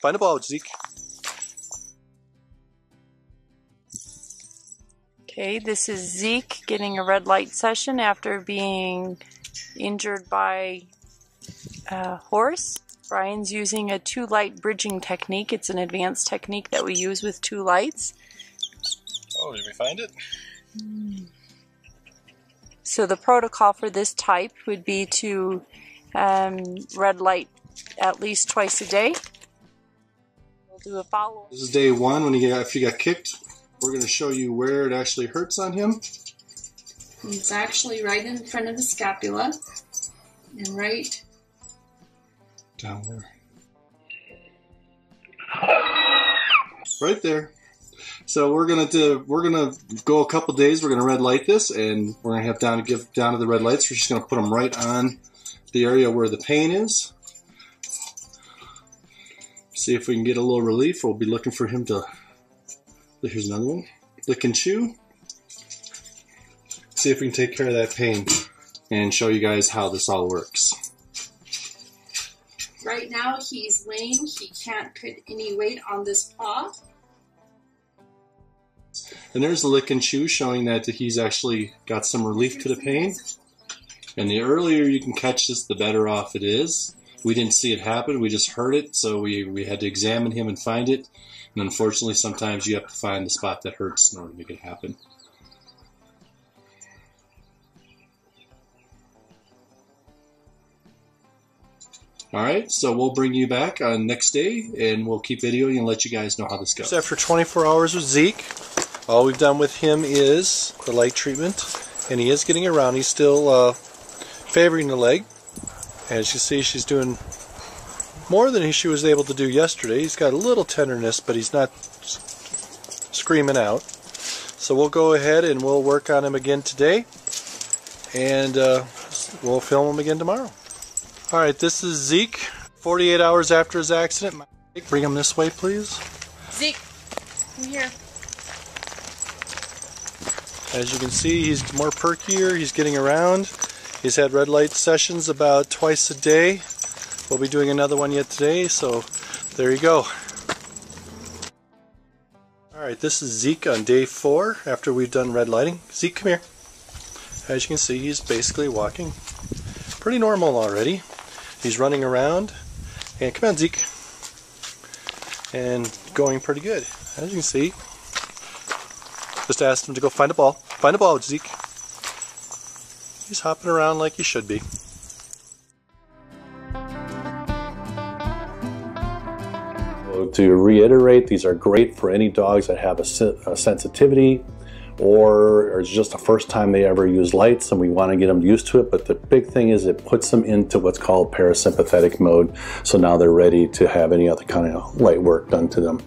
Find a ball, Zeke. Okay, this is Zeke getting a red light session after being injured by a horse. Brian's using a two light bridging technique. It's an advanced technique that we use with two lights. Oh, did we find it? So the protocol for this type would be to red light at least twice a day. We'll do a follow-up. This is day one when if you got kicked. We're going to show you where it actually hurts on him. It's actually right in front of the scapula and right down there. Right there. So we're gonna go a couple days. We're gonna red light this, and we're gonna have give down to the red lights. We're just gonna put them right on the area where the pain is. See if we can get a little relief. We'll be looking for him to. Here's another one. Lick and chew. See if we can take care of that pain and show you guys how this all works. Right now he's lame. He can't put any weight on this paw. And there's the lick and chew showing that he's actually got some relief to the pain. And the earlier you can catch this, the better off it is. We didn't see it happen, we just heard it, so we had to examine him and find it. And unfortunately, sometimes you have to find the spot that hurts in order to make it happen. Alright, so we'll bring you back on next day, and we'll keep videoing and let you guys know how this goes. So after 24 hours with Zeke, all we've done with him is the light treatment, and he is getting around. He's still favoring the leg. As you see, she's doing more than she was able to do yesterday. He's got a little tenderness, but he's not screaming out. So we'll go ahead and we'll work on him again today, and we'll film him again tomorrow. All right, this is Zeke, 48 hours after his accident. Bring him this way, please. Zeke, come here. As you can see, he's more perkier, he's getting around. He's had red light sessions about twice a day. We'll be doing another one yet today, so there you go. Alright, this is Zeke on day 4 after we've done red lighting. Zeke, come here. As you can see, he's basically walking pretty normal already. He's running around. And come on, Zeke. And going pretty good. As you can see, just asked him to go find a ball. Find a ball, Zeke. He's hopping around like he should be. So to reiterate, these are great for any dogs that have a sensitivity or it's just the first time they ever use lights and we want to get them used to it. But the big thing is it puts them into what's called parasympathetic mode. So now they're ready to have any other kind of light work done to them.